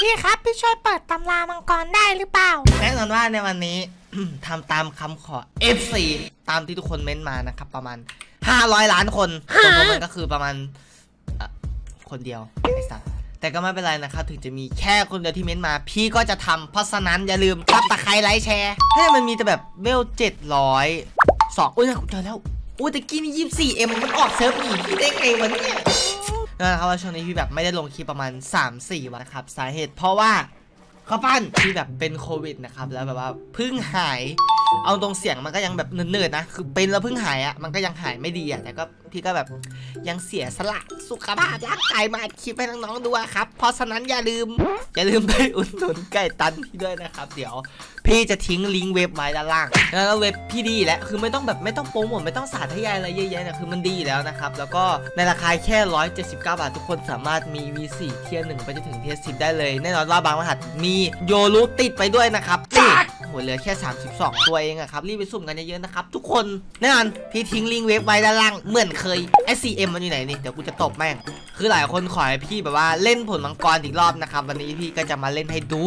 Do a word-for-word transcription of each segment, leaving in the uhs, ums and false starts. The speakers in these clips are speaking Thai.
พี่ครับพี่ช่วยเปิดตำรามังกรได้หรือเปล่าแน่นอนว่าในวันนี้ ทำตามคำขอ เอฟ ซี ตามที่ทุกคนเม้นมานะครับประมาณห้าร้อยล้านคนส่วนผมมันก็คือประมาณคนเดียวไอ้สัสแต่ก็ไม่เป็นไรนะครับถึงจะมีแค่คนเดียวที่เม้นมาพี่ก็จะทำเพราะฉะนั้นอย่าลืมซับสไครต์ไลค์แชร์ให้มันมีแต่แบบเวลเจ็ดร้อยสองอุ้ยเจอแล้วอุ้ยตะกี้นี่ยี่สิบสี่เอ็มมันออกเซิร์ฟหนีพี่ได้ไงวันนี้นะครับว่าช่วงนี้พี่แบบไม่ได้ลงคลิปประมาณ สามถึงสี่ วันครับสาเหตุเพราะว่าข้าวปั้นพี่แบบเป็นโควิดนะครับแล้วแบบว่าเพิ่งหายเอาตรงเสียงมันก็ยังแบบเนิร์ดๆนะคือเป็นแล้วเพิ่งหายอ่ะมันก็ยังหายไม่ดีอ่ะแต่ก็พี่ก็แบบยังเสียสละสุขภาพร่างกายมาอัดคลิปให้น้องๆดูครับเพราะฉะนั้นอย่าลืมอย่าลืมไปอุดหนุนไก่ตันพี่ด้วยนะครับเดี๋ยวพี่จะทิ้งลิงก์เว็บไว้ด้านล่างแล้วเว็บพี่ดีแล้วคือไม่ต้องแบบไม่ต้องโปรโมทไม่ต้องสาธยายอะไรเยอะแยะนะคือมันดีแล้วนะครับแล้วก็ในราคาแค่หนึ่งร้อยเจ็ดสิบเก้าบาททุกคนสามารถมี วี สี่ เทียร์หนึ่งไปจนถึงเทียร์สิบได้เลยแน่นอนว่าบางรหัสมีโยลูติดไปด้วยนะครับโหเหลือแค่สามสิบสองตัวเองอะครับรีบไปสุ่มกันเยอะๆนะครับทุกคนแน่นอนพี่ทิ้งลิงก์เว็บไว้ด้านล่างเหมือนเคย เอส ซี เอ็ม มันอยู่ไหนนี่เดี๋ยวกูจะตบแม่งคือหลายคนขอให้พี่แบบว่าเล่นผลมังกรอีกรอบนะครับวันนี้พี่ก็จะมาเล่นให้ดู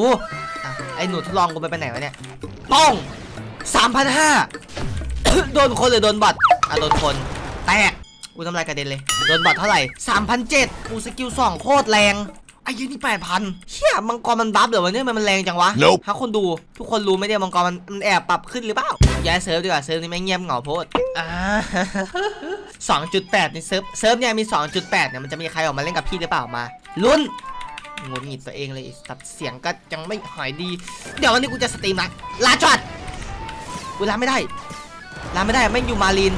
ไอ้หนูทดลองกูไปไปไหนวะเนี่ยป้องสามพันห้าโดนคนหรือโดนบอทอ่ะโดนคนแตกกูทำลายกระเด็นเลยโดนบอทเท่าไหร่สามพันเจ็ดกูสกิลสองโคตรแรงไอ้ยี่นี่แปดพันเฮียมังกรมันบัฟเดี๋ยววันนี้มันแรงจังวะถ้าคนดูทุกคนรู้ไหมเนี่ยมังกรมันแอบปรับขึ้นหรือเปล่าย้ายเซิร์ฟดีกว่าเซิร์ฟนี่ไม่เงียบเหงาโพดอ่าสองจุดแปดในเซิร์ฟเซิร์ฟเนี่ยมี สองจุดแปด เนี่ยมันจะมีใครออกมาเล่นกับพี่หรือเปล่ามาลุ้นงุนงิดตัวเองเลยตัดเสียงก็ยังไม่หายดีเดี๋ยววันนี้กูจะสตรีมนะลาจอดกูลาไม่ได้ลาไม่ได้ไม่อยู่มาลิน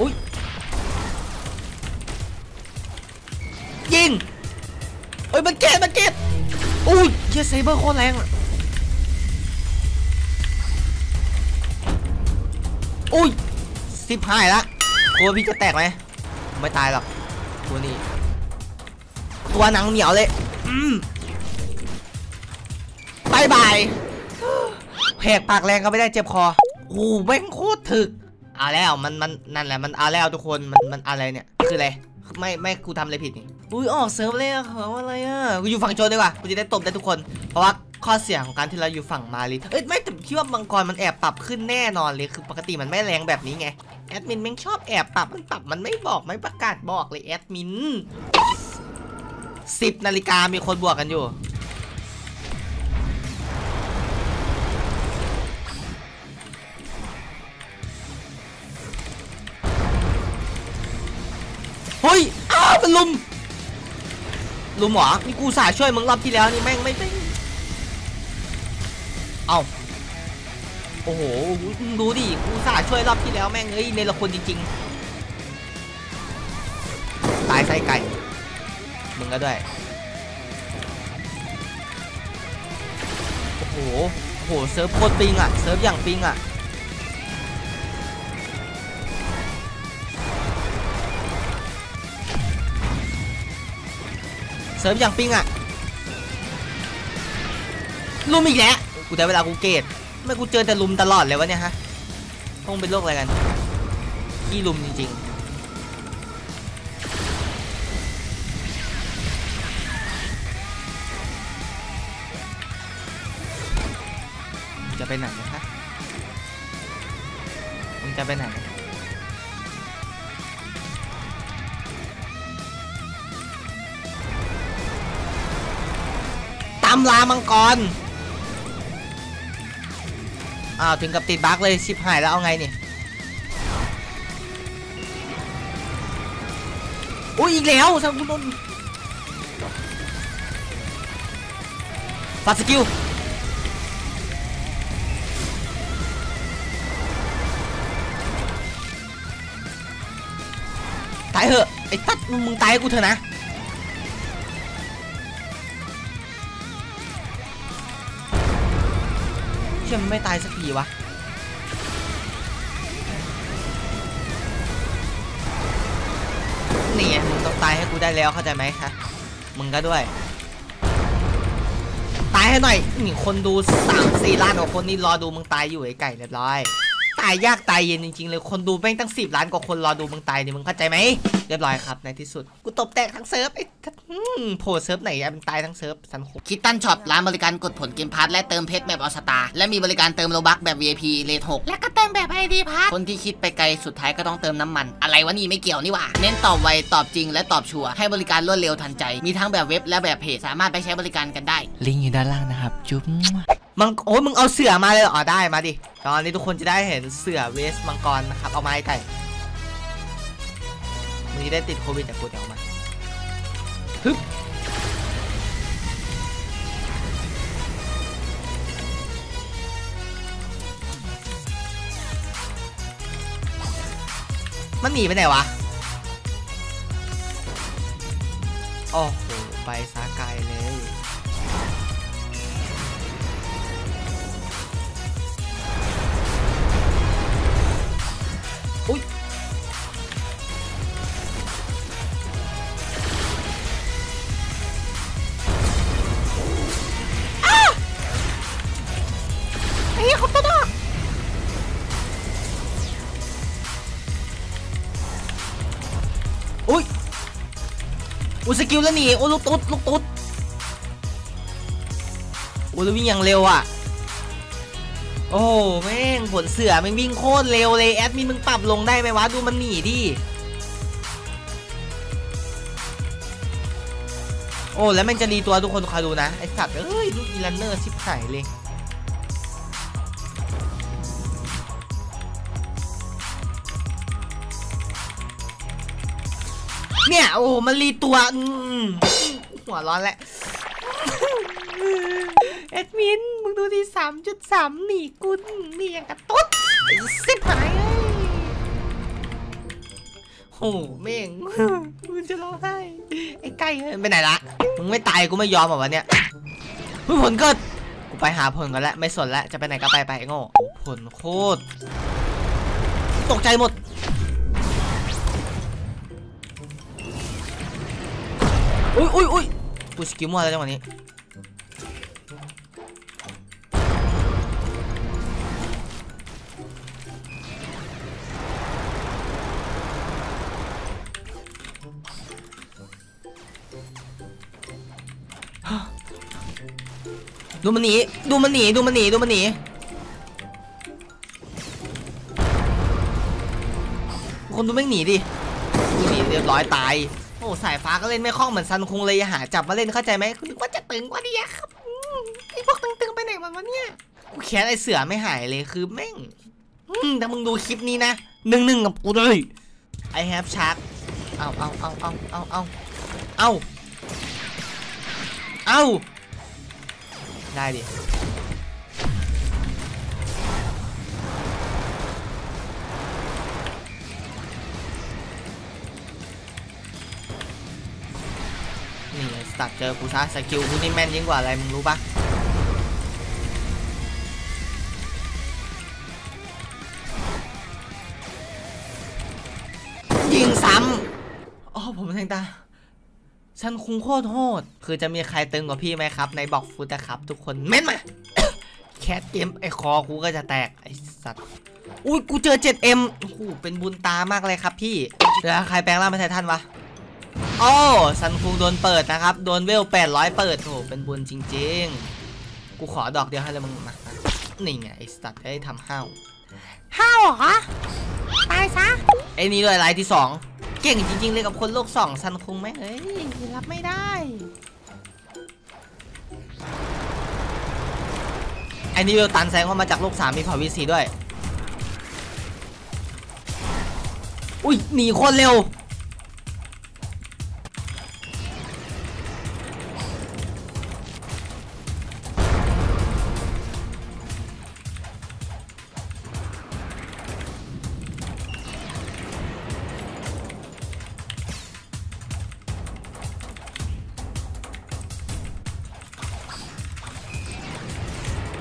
อุ้ยยิงเอ้ยมันเก็บมันเก็บอุ้ยเยสไซเบอร์โคตรแรงอุ้ยสิบห้าแล้วตัวพี่จะแตกไหมไม่ตายหรอกตัวนี้ตัวหนังเหนียวเลยอืมบายบายแหกปากแรงก็ไม่ได้เจ็บคอกูแม่งโคตรถึกเอาแล้วมันมันนั่นแหละมันเอาแล้วทุกคนมันมันอะไรเนี่ยคืออะไรไม่ไม่กูทำอะไรผิดนี่อุ้ยออกเซิร์ฟเลยเหรออะไรอ่ะกูอยู่ฝั่งโจนดีกว่ากูจะได้ตบได้ทุกคนเพราะว่าข้อเสียของการที่เราอยู่ฝั่งมาลินเอ้ยไม่แต่คิดว่ามังกรมันแอบปรับขึ้นแน่นอนเลยคือปกติมันไม่แรงแบบนี้ไงแอดมินแม่งชอบแอบปรับมันปรับมันไม่บอกไม่ประกาศบอกเลยแอดมินสิบนาฬิกามีคนบวกกันอยู่เฮ้ยอ้าวเป็นลุมลุมหรอนี่กูสายช่วยมึงรอบที่แล้วนี่แม่งไม่ไม่เอาโอ้โหดูดิกูสายช่วยรอบที่แล้วแม่งเอ้ยในละคนจริงๆตายไส้ไก่มึงก็ได้โอ้โหโอ้โหเซิร์ฟโคตรปิงอ่ะเซิร์ฟอย่างปิงอ่ะเซิร์ฟอย่างปิงอ่ะลุมอีกแล้วกูได้เวลากูเกตไม่กูเจอแต่ลุมตลอดเลยวะเนี่ยฮะคงเป็นโรคอะไรกันขี้ลุมจริงๆจะไปไหนนะฮะมึงจะไปไหนตำรามังกรอ้าวถึงกับติดบั๊กเลยชิบหายแล้วเอาไงเนี่ยโอ้ยอีกแล้วสังกุลนปัดสกิลตายเหอะไอ้ตัดมึงตายกูเถอะนะเชื่อมันไม่ตายสักทีวะนี่มึงต้องตายให้กูได้แล้วเข้าใจไหมฮะมึงก็ด้วยตายให้หน่อยนี่คนดูสามสี่ล้านกว่าคนนี่รอดูมึงตายอยู่ไอ้ไก่เรียบร้อย ตายยากตายเย็นจริงๆเลยคนดูแม่งตั้งสิบล้านกว่าคนรอดูมึงตายเนี่ยมึงเข้าใจไหมเรียบร้อยครับในที่สุดกูตบแตกทั้งเซิร์ฟไอ้โผล่เซิร์ฟไหนอะมึงตายทั้งเซิร์ฟสันคุกคิตตันช็อปร้านบริการกดผลเกมพาร์ทและเติมเพชรแบบออสตาและมีบริการเติมโลบัคแบบ วี ไอ พี เลทหกและก็เติมแบบ ไอ ดี พาร์ทคนที่คิดไปไกลสุดท้ายก็ต้องเติมน้ำมันอะไรวะนี่ไม่เกี่ยวนี่หว่าเน้นตอบไวตอบจริงและตอบชัวร์ให้บริการรวดเร็วทันใจมีทั้งแบบเว็บและแบบเพจสามารถไปใช้บริการกันได้ลิงก์อยู่ด้านล่างนะครับจุ๊บมังโอ้มึงเอาเสือมาเลยอ๋อได้มาดิตอนนี้ทุกคนจะได้เห็นเสือเวสมังกรนะครับเอาไม้ไก่มึงจะได้ติดโควิดจากกูเดี๋ยวมาฮึบมันหนีไปไหนวะโอ้โหไปสาไกลเลยอุ้ยอ้าไอ้เขาตัวดอกอุ้ยอุสกิลแล้วหนีโอ้ลูกตุ๊ดลูกตุ๊ดโอ้แล้ววิ่งอย่างเร็วอ่ะโอ้แม่งผลเสือมันวิ่งโคตรเร็วเลยแอดมินมึงปรับลงได้ไหมวะดูมันหนีดิโอ้แล้วมันจะรีตัวทุกคนคอยดูนะไอสัตว์เอ้ยดูอีลันเนอร์ชิบหายเลยเนี่ยโอ้มันรีตัวหัวร้อนแหละแอดมินมึงดูที่ สามจุดสาม หนีกุนหนีอย่างกระตุ๊ดสิบหายเลยโอ้เม่งมึงจะร้องไห้ไอ้ไก่ไปไหนละมึงไม่ตายกูไม่ยอมหรอวะเนี่ยผลเกิดกูไปหาผลกันแล้วไม่สนแล้วจะไปไหนก็ไปไปโง่ผลโคตรตกใจหมดอุ้ยอุ้ยอุ้ยกูสกิลมั่วแล้วจังหวะนี้ดูมันหนีดูมันหนีดูมันหนีดูมันหนีคนดูไม่หนีดิดูหนีเรียบร้อยตายโอ้สายฟ้าก็เล่นไม่คล่องเหมือนซันคงเลยหาจับมาเล่นเข้าใจไหมคุณนึกว่าจะตึงกว่านี้ครับไอพวกตึงๆไปไหนมันวะเนี่ยกูแค้นไอเสือไม่หายเลยคือแม่งแต่มึงดูคลิปนี้นะหนึ่งหนึ่งกับกูเลยไอแฮปชาร์กเอาเอาเอาเอาเอาเอาเอาเอาได้ดินี่ตัดเจอกูช้าสกิลกูนี่แม่นยิ่งกว่าอะไรมึงรู้ปะยิงซ้ำอ๋อผมแทงตาฉันคุ้งโคตรโหดคือจะมีใครตึงกว่าพี่ไหมครับในบอกฟุตนะครับทุกคนเม้นมา แคทเกมไอคอกูก็จะแตกไอสัตว์อุ้ยกูเจอ เจ็ดเอ็ม โอ้โหเป็นบุญตามากเลยครับพี่เดี๋ยวใครแปลงร่างเป็นไททันวะโอ้ซันคุงโดนเปิดนะครับโดนเวลแปดร้อยเปิดโอ้เป็นบุญจริงๆกูขอดอกเดียวให้เลยมึงมานี่ไงไอสัตว์ได้ทำห้าวห้าวเหรอตายซะไอนี่ด้วยลายที่สองเก่งจริงๆเลยกับคนโลกสองซันคงไหมเอ้ยรับไม่ได้ไอ้นี่เวลตันแสงว่ามาจากโลกสามมีพอวีซีด้วยอุ้ยหนีคนเร็ว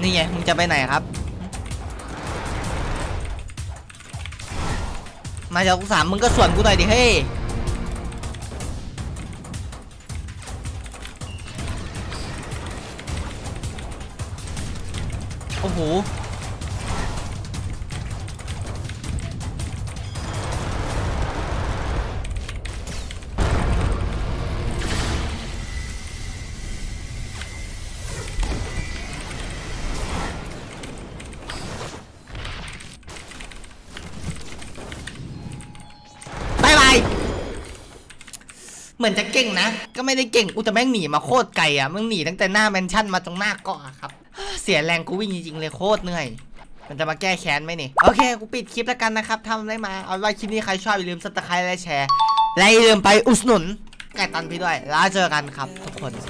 นี่ไงมึงจะไปไหนครับมาจากกูสามมึงก็ส่วนกูหน่อยดิเฮ้ยโอ้โห เหมือนจะเก่งนะก็ไม่ได้เก่งอุตแม่งหนีมาโคตรไกลอ่ะมึงหนีตั้งแต่หน้าแมนชั่นมาตรงหน้าเกาะครับเสียแรงกูวิ่งจริงๆเลยโคตรเหนื่อยมันจะมาแก้แค้นไหมนี่โอเคกูปิดคลิปแล้วกันนะครับทำได้มาเอาไว้คลิปนี้ใครชอบอย่าลืมซับสไครบ์และแชร์และอย่าลืมไปอุดหนุนไก่ตันพี่ด้วยแล้วเจอกันครับทุกคน